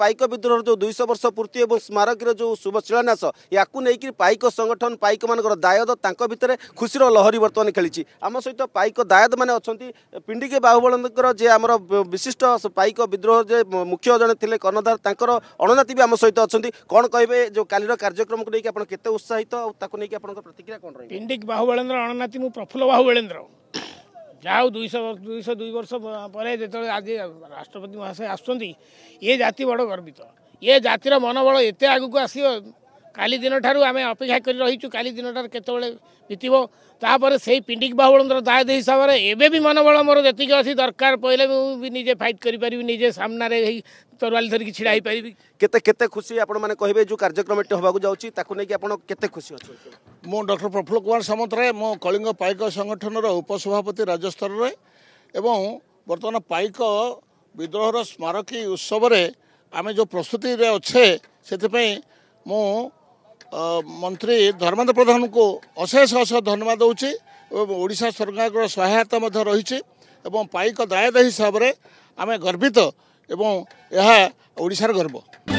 पाइक विद्रोह जो 200 वर्ष पूर्ति और स्मारक जो शुभ शिलान्यास या लेकिन पाइक संगठन पाइक मान दायद भितर खुशीर लहरी बर्तमान खेली आम सहित पाइक दायद मैंने अच्छा पिंडिके बाहुबल जे आम विशिष्ट पाइक विद्रोह जे मुख्य जड़े थे कर्णधार तर अणनाती भी आम सहित अच्छा कौन कहे जो कालीर कार्यक्रम को लेकिन आपत उत्साहित नहीं प्रतिक्रिया कौन रही पिंडिक बाहुबलेन्द्र अणनाती मु प्रफुल्ल बाहुबलेन्द्र जहाँ 202 वर्ष पर जो आज राष्ट्रपति महाशय आसुँच ये जाति बड़ गर्वित ये जातिर मनोबल एत आगक आसो काली दिन ठारू आम अपेक्षा कर रहीचु काली दिन ठार केतबले बीतबो तापर से पिंडिक बाहुबलेन्द्र दायद हिसाब से एवं भी मनोबल मोर जी अच्छी दरकार पड़े भी निजे फाइट करी निजे सामना तरवाली धरिकी छिड़ा हो पारि केते खुशी आपण माने कहबे जो कार्यक्रम एटे होबाकू जाउची ताकू नेकी आपण केते खुशी अछि मो डॉक्टर प्रफुल्ल कुमार सामंतराय मो कलिंग पाइक संगठन रो उपसभापति राज्य स्तर रे एवं वर्तमान पाइक विद्रोह रो स्मारकी उत्सव रे आमे जो प्रस्तुति रे अछि सेति पई मो मंत्री धर्मेन्द्र प्रधान को अशेष अशेष धन्यवाद दउची एवं ओडिशा सरकार रो सहायता मध्य रहिछि एवं पाइक दायद हिसाब रे आमे गर्वित एवं यह ओडिशार गर्व।